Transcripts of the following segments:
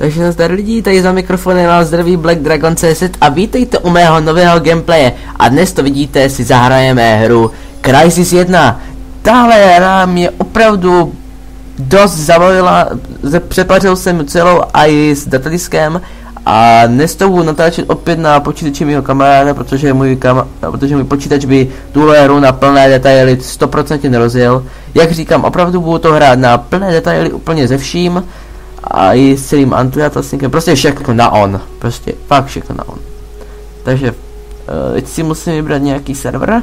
Takže nazdar lidi, tady za mikrofonem vás zdraví Black Dragon CS a vítejte u mého nového gameplaye. A dnes to vidíte, si zahrajeme hru Crysis 1. Tahle hra mě opravdu dost zabavila, přepařil jsem celou i s datadiskem. A dnes to budu natáčet opět na počítači mého kamaráda, protože můj počítač by tuhle hru na plné detaily 100% nerozjel. Jak říkám, opravdu budu to hrát na plné detaily úplně ze vším. A i s celým antidatastníkem, prostě všechno na on, prostě fakt všechno na on. Takže teď si musím vybrat nějaký server,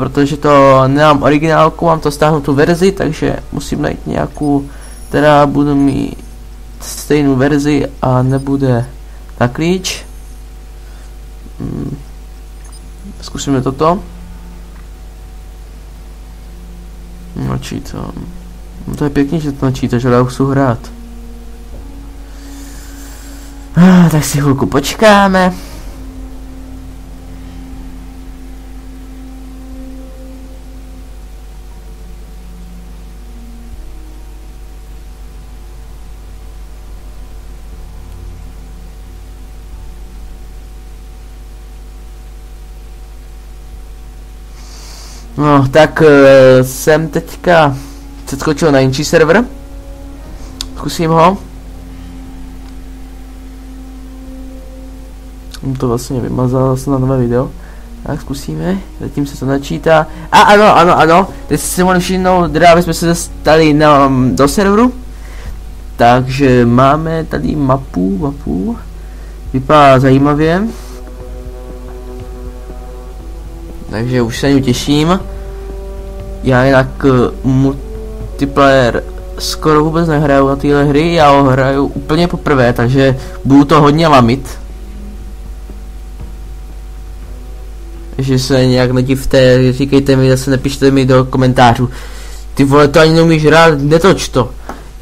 protože to nemám originálku, mám to stáhnout tu verzi, takže musím najít nějakou, která budu mít stejnou verzi a nebude na klíč. Zkusíme toto. Mlčí to. No to je pěkně, že to mlčí, takže já chci hrát. Tak si chvilku počkáme. No, tak jsem teďka přeskočil na jinčí server. Zkusím ho. To vlastně vymazal jsem na nové video. Tak zkusíme, zatím se to načítá. A ano, teď si mohli všimnout, drávě jsme se dostali do serveru. Takže máme tady mapu. Vypadá zajímavě. Takže už se na ní těším. Já jinak multiplayer skoro vůbec nehraju na tyhle hry, já ho hraju úplně poprvé, takže budu to hodně lamit. Že se nějak nedivte, říkejte mi, zase nepište mi do komentářů. Ty vole, to ani neumíš hrát, netoč to.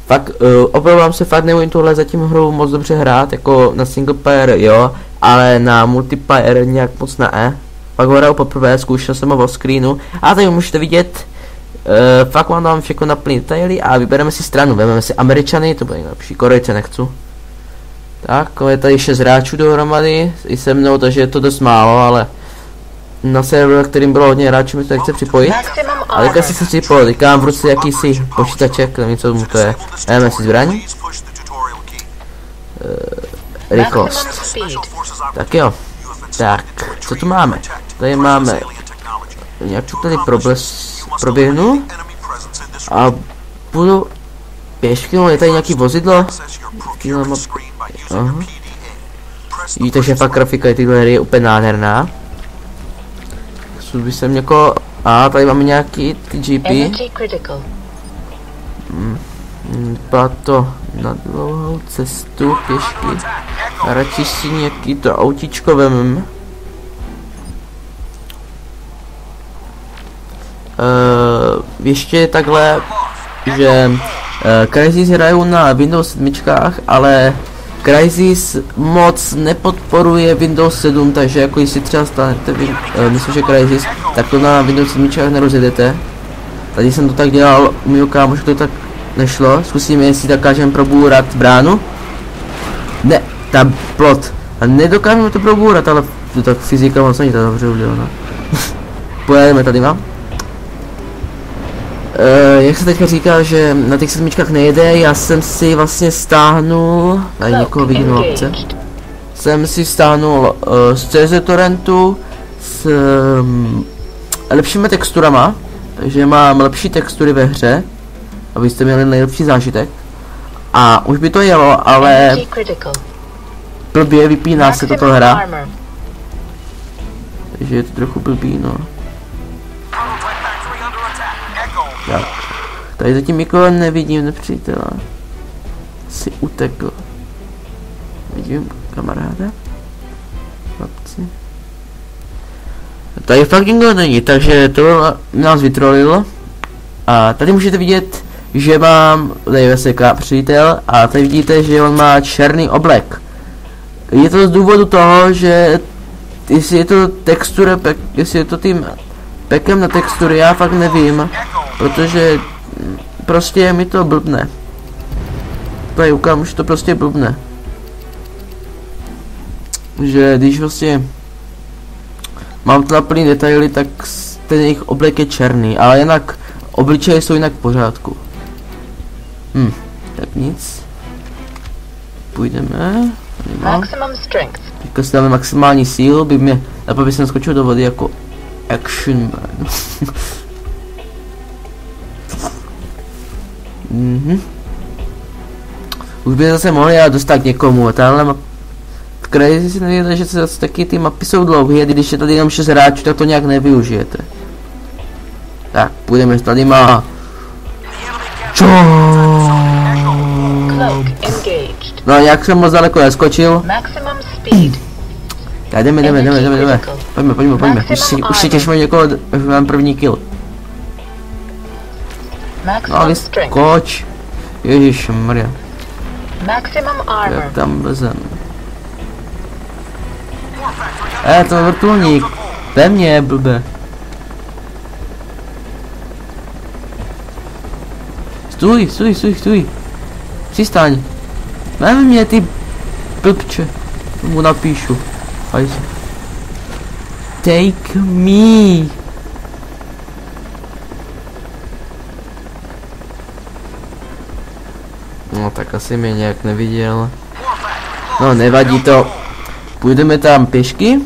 Fakt, opravdu se fakt neumím tohle zatím hru moc dobře hrát, jako na single player jo, ale na multiplayer nějak moc ne. Pak ho hraju poprvé, zkoušel jsem ho v screenu a tady můžete vidět, fakt mám tam všechno na plný detaily a vybereme si stranu, vezmeme si Američany, to bude nejlepší, Korejce nechci. Tak, je tady 6 hráčů dohromady, i se mnou, takže je to dost málo, ale na server, kterým bylo hodně hráčů, mi to nechce připojit. A teďka si se připojil, teďka mám v ruce jakýsi počítaček, nevím co mu to je, nevím si zbraň. Rychlost. Tak jo. Tak, co tu máme? Tady máme... Nějak to tady proběhnu. A budu... Pěšky, no, je tady nějaký vozidlo. Víte, že fakt grafika tyhle hry je úplně nádherná. By jsem někoho... A tady máme nějaký ty GP. Vypadá to na dlouhou cestu pěšky. Radši si nějaký to autíčko vememe. Ještě takhle, že Crysis hrajou na Windows 7, ale Crysis moc nepodporuje Windows 7, takže jako jestli třeba stanete, myslím, že Crysis, tak to na Windows 7 nerozjedete. Tady jsem to tak dělal, u mýho kámošku to tak nešlo. Zkusíme, jestli dokážeme probůrat bránu. Ne, ta plot. A nedokážeme to probůrat, ale to tak fyzika moc není tak dobře udělána. Pojedeme tady mám. Jak se teďka říká, že na těch sedmičkách nejede, já jsem si vlastně stáhnul... Tady někoho vidím v obce. Jsem si stáhnul z CZ Torrentu s lepšími texturama, takže mám lepší textury ve hře, abyste měli nejlepší zážitek. A už by to jelo, ale... Blbě vypíná se tato hra. Takže je to trochu blbý, no. Tak. Tady zatím nikoho nevidím nepřítele. Si utekl. Vidím kamaráda. Chlapci. Tady fakt nikdo není, takže to nás vytrolilo. A tady můžete vidět, že mám, tady je veselká přítel, a tady vidíte, že on má černý oblek. Je to z důvodu toho, že jestli je to textura, jestli je to tím pekem na textury, já fakt nevím. Protože prostě mi to blbne. Tady ukám, už to prostě blbne. že když vlastně mám teda plný detaily, tak ten jejich oblek je černý, ale jinak obličeje jsou jinak v pořádku. Tak nic. Půjdeme. Teďka si dáme maximální sílu, by mě napadlo, by jsem skočil do vody jako action man. Už by zase mohli já dostat někomu, tahle map... Crysis si nevěděl, že se zase taky ty mapy jsou dlouhé, když je tady jenom 6 hráčů, tak to nějak nevyužijete. Tak, půjdeme, tady má... No, jak jsem moc daleko neskočil. Tak jdeme. Pojďme. Už si těšíme někoho, až mám první kill. No, vyskoč. Ježišmarja. Jak tam vlezem. To je vrtulník. Ve mně, blbe. Stůj. Přistaň. Máme mě ty blbče. Mu napíšu. Hajde. Take me. No tak asi mě nějak neviděl. No nevadí to. Půjdeme tam pěšky.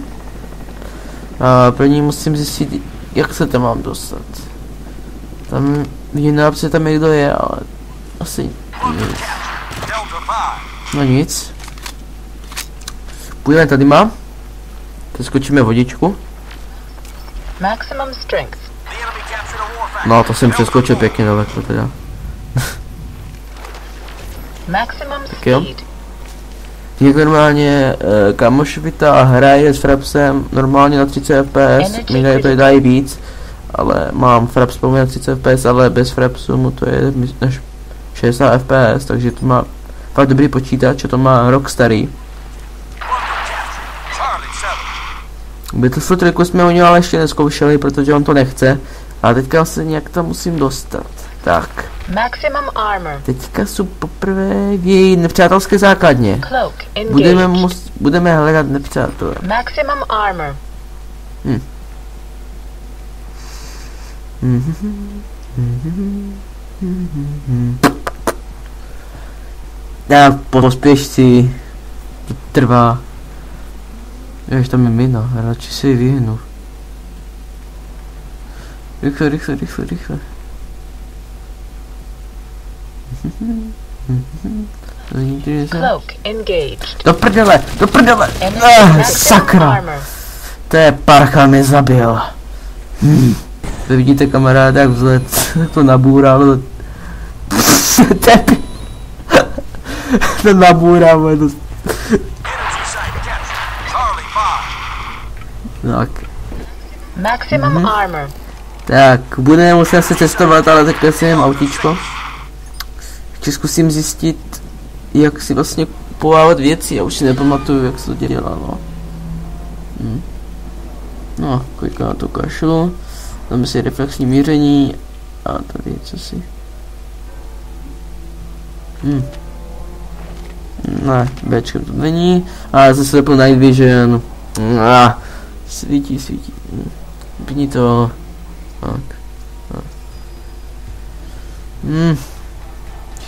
A první musím zjistit, jak se tam mám dostat. Tam jiná se tam někdo je, ale asi nic. No nic. Půjdeme tady má. Přeskočíme vodičku. No to jsem přeskočil pěkně daleko teda. Tak jo. Jak normálně kamošvita hraje s Frapsem normálně na 30 fps, mi to dají víc, ale mám Fraps pouze na 30 fps, ale bez Frapsu mu to je než 60 fps, takže to má fakt dobrý počítač, a to má rok starý. Battlefield 3 jsme u něj ale ještě neskoušeli, protože on to nechce, a teďka se nějak tam musím dostat. Tak. Teďka jsou poprvé v její nepřátelské základně. Budeme hledat nepřátelé. Já pospěš si. To trvá. Jež tam je mina, radši si ji vyhnu. Rychle. Do prdele! Sakra! To je parcha mě zabil. Vy vidíte kamaráda, jak vzlet to nabúralo. To nabúralo. Tak. Tak, budeme muset se cestovat, ale takhle si jem autíčko. Ještě zkusím zjistit, jak si vlastně kupovávat věci, já už si nepamatuju, jak se to dělalo. No, kliká na to kašlu, dáme si reflexní míření a tady co si. Ne, Bčkem to není, a zase Apple Night Vision. Svítí. Pni to. Tak.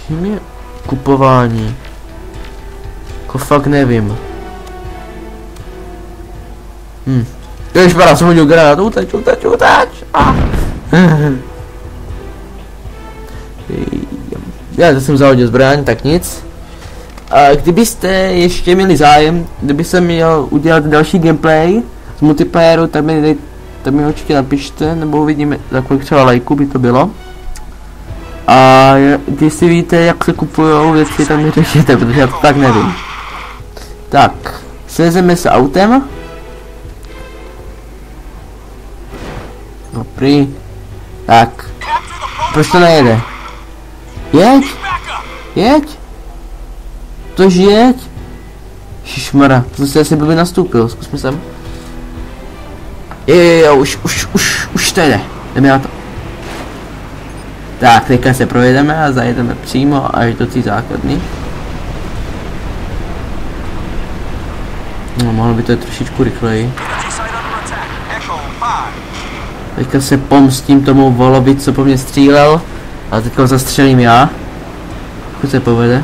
Čím je kupování? Jako fakt nevím. Ježišmarja, jsem hodil granát, uteč! Já jsem zahodil zbraň, tak nic. A kdybyste ještě měli zájem, kdyby jsem měl udělat další gameplay z multiplayeru, tak mi určitě napište, nebo uvidíme, za kolik třeba lajků by to bylo. A když si víte, jak se kupujou věci, tak mi řešíte, protože já to tak nevím. Tak, svezeme se autem. Dobrý. Tak. Proč to nejede? Jeď! Tož jeď! Šišmara, to se asi blbě nastoupil, zkusme sem. Jo, už to jde. Jdeme na to. Tak, teďka se projedeme a zajedeme přímo až do té základny. No, mohlo by to je trošičku rychleji. Teďka se pomstím tomu volovi, co po mně střílel. A teďka ho zastřelím já. Pokud se povede.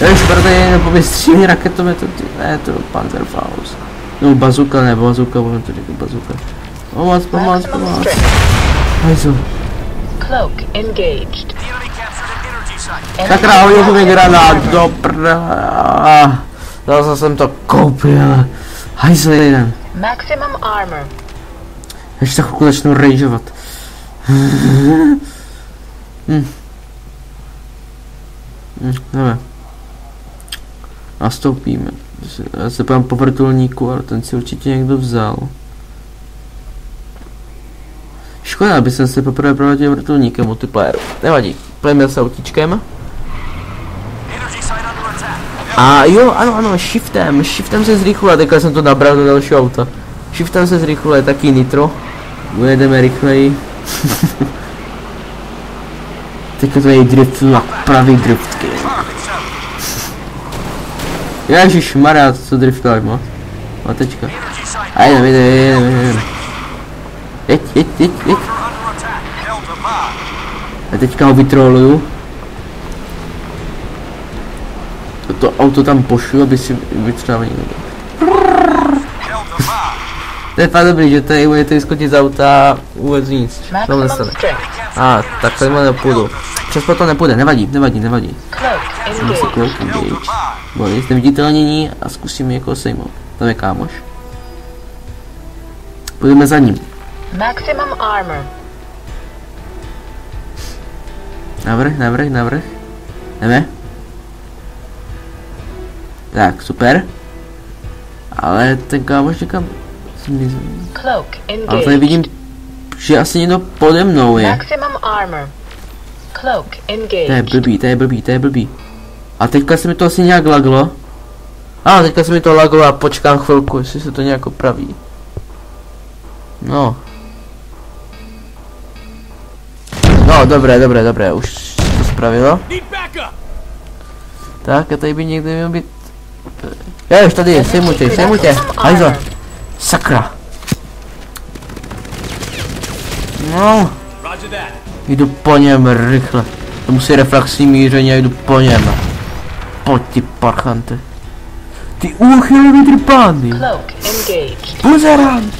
Já už brdej, nebo mi střílí raketomet, ne, to je Panzerfaust. No, bazuka, ne, bazuka, budeme to říkat bazuka. Pomoc. Hajzo. Sakra, hodil mi granát, do prdela. Zase jsem to koupil. Hajzo jeden. Ještě chvilku začnu rageovat. Dobré. Nastoupíme. Já se pojďme po vrtulníku, ale ten si určitě někdo vzal. Škoda, aby jsem se poprvé prohodil vrtulníkem multiplayeru. Nevadí, pojďme se autíčkem. A jo, ano, shiftem se zrychluje, teďka jsem to nabral do dalšího auta. Shiftem se zrychluje, taky nitro. Ujedeme rychleji. Teďka to je drift, na pravý driftky. Ježišmarja, co driftovat má. Matečka. A jedem. Jeď. A teďka ho vytroluju. To auto tam pošlu, aby si vytřeba někdo. To je fakt dobrý, že tady budete vyskočit z auta vůbec nic. To nestane. A tak takhle nepůjdu. Přespo to nepůjde, nevadí. Jsem si kouk, bojí s neviditelnění a zkusím někoho sejmout. Tam je kámoš. Půjdeme za ním. Navrch. Jdeme. Tak, super. Ale ten kámoš někam zmizel. Ale tady vidím, že asi někdo pode mnou je. To je blbý. A teďka se mi to asi nějak laglo. A teďka se mi to laglo a počkám chvilku, jestli se to nějak opraví. No, dobré, už se to spravilo. Tak a tady by někde měl být... Já už tady je, sejmu tě. Hajzo. Sakra. No. Jdu po něm rychle. To musí reflexní míření a jdu po něm. Pojď ty parchante. Ty úchylový trpány. Buzerán.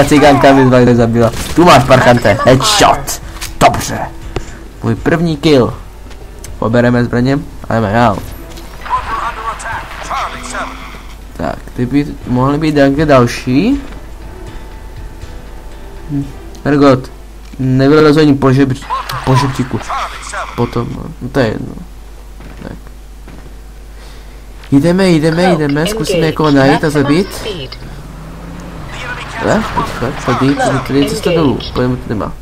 A cigánka mi zbavně zabila. Tu máš parchante. Headshot. Dobře. Můj první kill. Pobereme zbraně a jdeme dál. Tak, ty by mohly být nějaké další. Hergot. Nevylezu ani po žebříku. Potom, no to je jedno. Tak. Jdeme, zkusíme někoho najít a zabít. Ale, počkat, tady je cesta dolů, pojďme to nemá.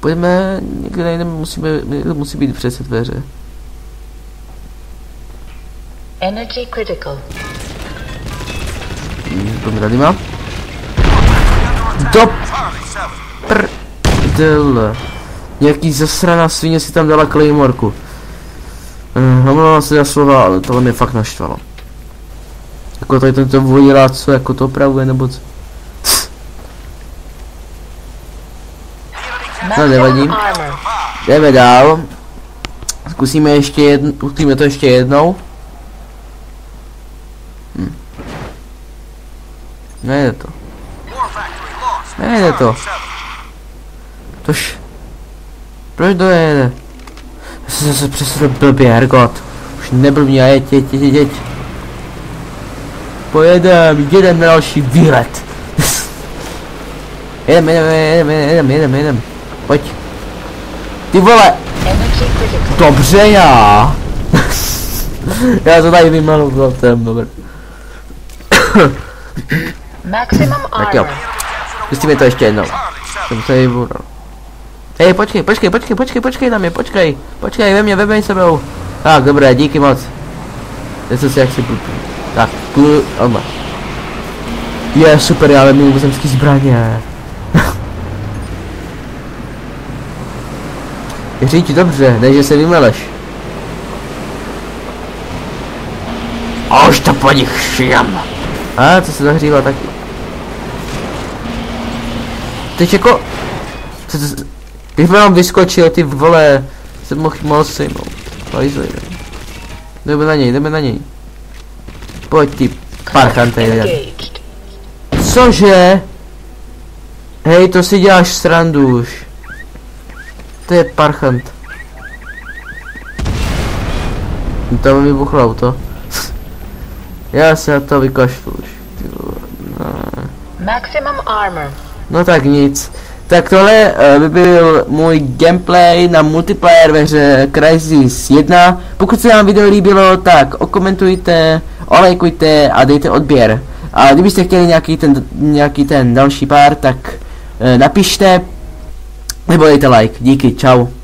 Pojďme, někde najdeme, musí být přece dveře. Energy critical. Pojďme tady má. Do prdele. Nějaký zasraná svině si tam dala Claymorku. Omlouvám se za slova, ale tohle mě fakt naštvalo. Jako tady tento vojílá, co jako to opravuje nebo co. No nevadí. Jdeme dál. Zkusíme to ještě jednou. Nejde to. Tož... Proč dojede? Já jsem zase přesně blbě, hergot. Už neblbně a jeď. Pojedem na další výlet. jedem. Pojď. Ty vole! Dobře já! Já to tady vymalu, to je dobré. Tak jo. Zkusíme to ještě jednou. Jsem se vybural. Hej, počkej na mě, počkej, ve mě se mnou. Tak, dobré, díky moc. Já jsem si jaksi blbý. Tak, je super, já ve mě vůbec hezký zbraně. Říď dobře, ne že se vymeleš. A už to po nich šijam. A co se zahřívá taky. Teď jako... Když vám vyskočil, ty vole, jsem mohl sejmout. Jdeme na něj, jdeme na něj. Pojď ty parchante. Cože? Hej, to si děláš srandu už. To je parchant. Tam vybuchlo auto. Já se na to vykašlu už. Maximum armor. No tak nic. Tak tohle by byl můj gameplay na multiplayer ve hře Crysis 1. Pokud se vám video líbilo, tak okomentujte, olajkujte a dejte odběr. A kdybyste chtěli nějaký ten další pár, tak napište nebo dejte like. Díky, čau.